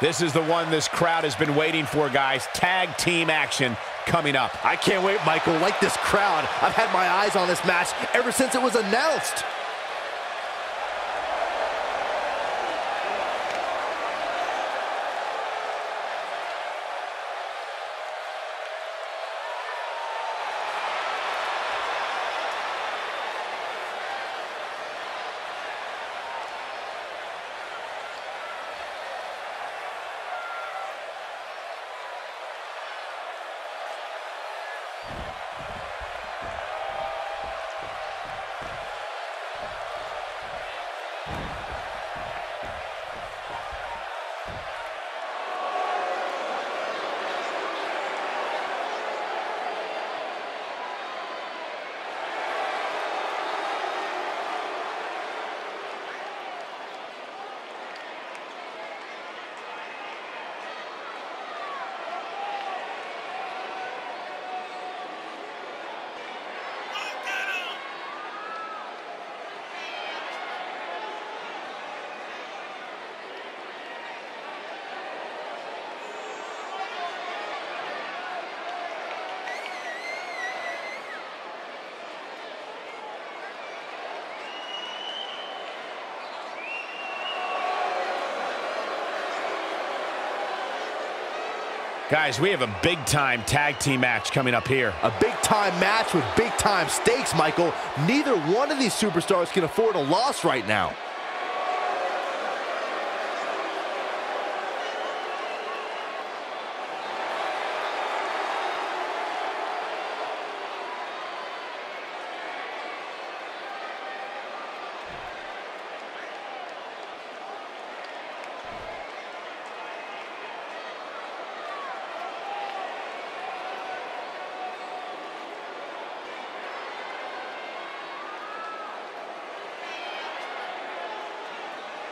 This is the one this crowd has been waiting for, guys. Tag team action coming up. I can't wait, Michael. Like this crowd, I've had my eyes on this match ever since it was announced. Guys, we have a big-time tag team match coming up here. A big-time match with big-time stakes, Michael. Neither one of these superstars can afford a loss right now.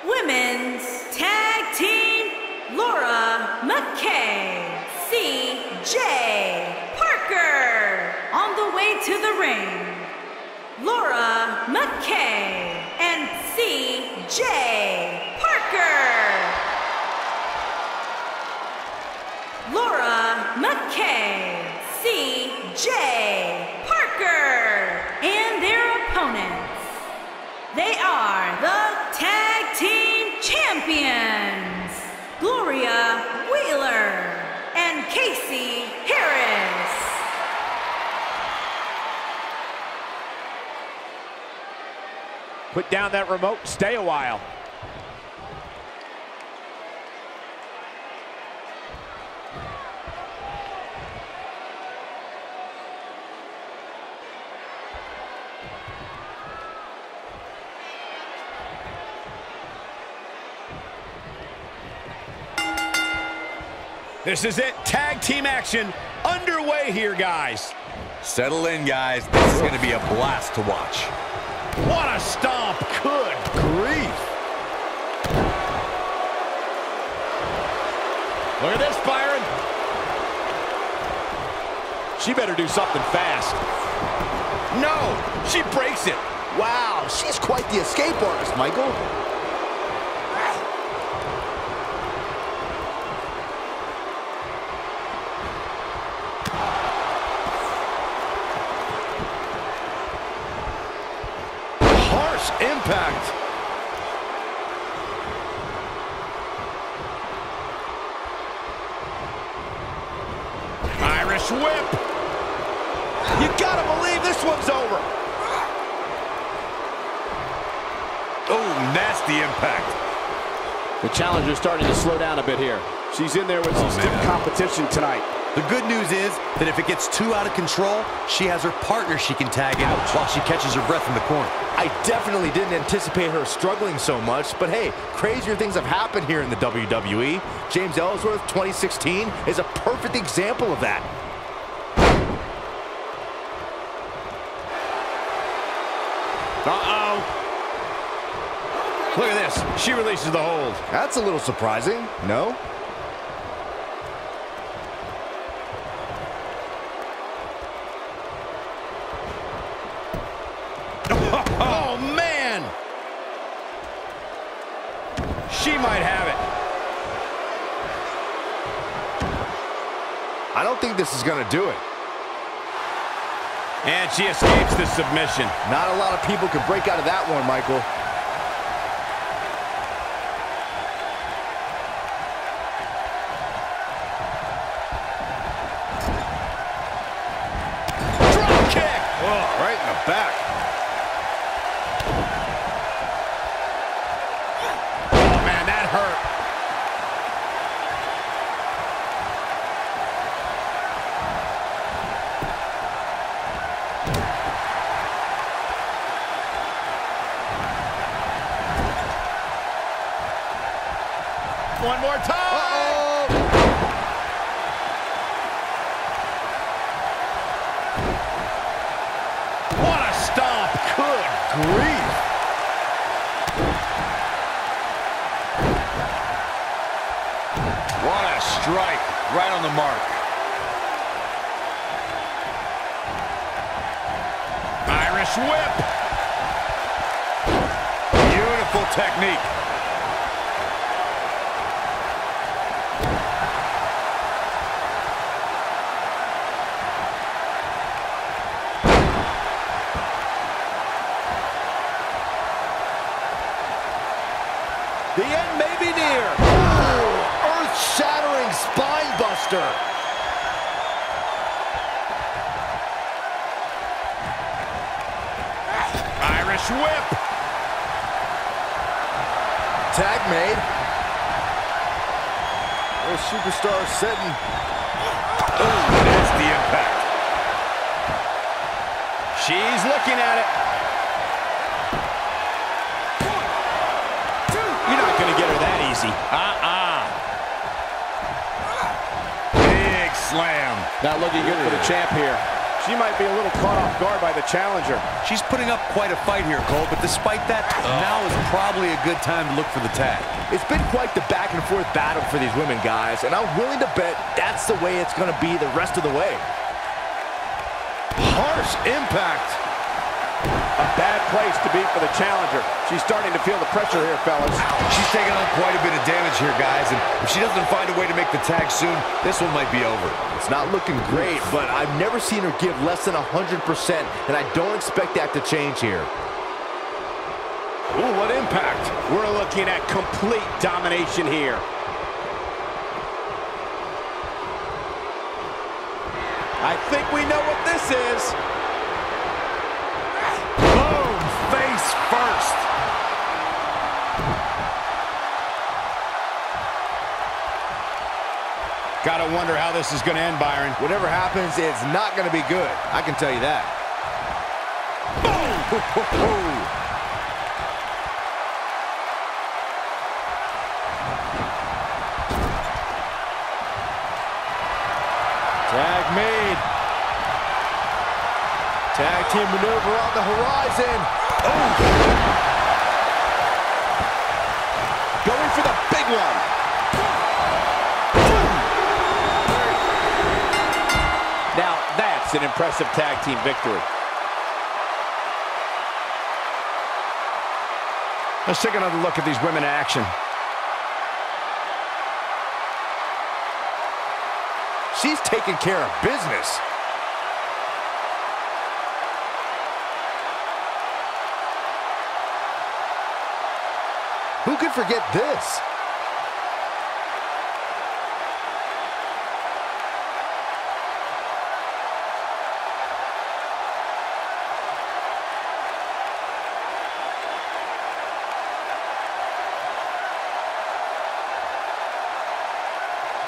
Women's Tag Team, Lani McKenzie, C.J. Parker. On the way to the ring, Lani McKenzie and C.J. Parker. Lani McKenzie, C.J. Parker, and their opponents. They are the Tag Team Champions, Gloria Wheeler and Casey Harris. Put down that remote, stay a while. This is it. Tag team action underway here, guys. Settle in, guys. This is going to be a blast to watch. What a stomp. Good grief. Look at this, Byron. She better do something fast. No, she breaks it. Wow, she's quite the escape artist, Michael. Impact. Irish whip. You gotta believe this one's over. Oh, nasty impact. The challenger's starting to slow down a bit here. She's in there with some stiff competition tonight. The good news is that if it gets too out of control, she has her partner she can tag out while she catches her breath in the corner. I definitely didn't anticipate her struggling so much, but hey, crazier things have happened here in the WWE. James Ellsworth 2016 is a perfect example of that. Uh-oh. Look at this. She releases the hold. That's a little surprising, no? She might have it. I don't think this is going to do it. And she escapes the submission. Not a lot of people could break out of that one, Michael. Drop kick! Oh, right in the back. Oh, man, that hurt. One more time! Uh-oh. What a stomp! Good grief! What a strike! Right on the mark. Irish whip! Beautiful technique. The end may be near. Earth-shattering spine buster. Irish whip. Tag made. Those superstars sitting. Oh, there's the impact. She's looking at it. Big slam. Not looking good for the champ here. She might be a little caught off guard by the challenger. She's putting up quite a fight here, Cole, but despite that, now is probably a good time to look for the tag. It's been quite the back and forth battle for these women, guys, and I'm willing to bet that's the way it's going to be the rest of the way. Harsh impact. A bad place to be for the challenger. She's starting to feel the pressure here, fellas. She's taking on quite a bit of damage here, guys, and if she doesn't find a way to make the tag soon, this one might be over. It's not looking great, but I've never seen her give less than 100%, and I don't expect that to change here. Ooh, what impact. We're looking at complete domination here. I think we know what this is. First. Gotta wonder how this is gonna end, Byron. Whatever happens, it's not gonna be good. I can tell you that. Boom! Tag made. Tag team maneuver on the horizon. Oh. Going for the big one. Now that's an impressive tag team victory. Let's take another look at these women in action. She's taking care of business. Who could forget this?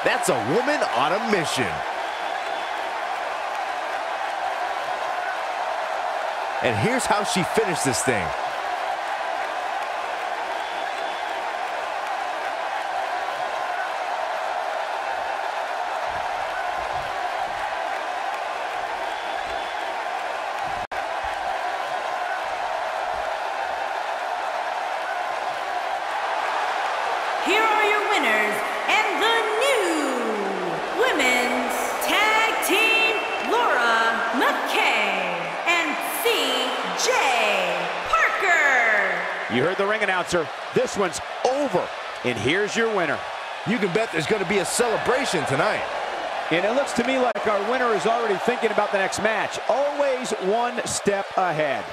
That's a woman on a mission. And here's how she finished this thing. Here are your winners and the new Women's Tag Team, Lani McKenzie and C.J. Parker. You heard the ring announcer. This one's over, and here's your winner. You can bet there's going to be a celebration tonight. And it looks to me like our winner is already thinking about the next match. Always one step ahead.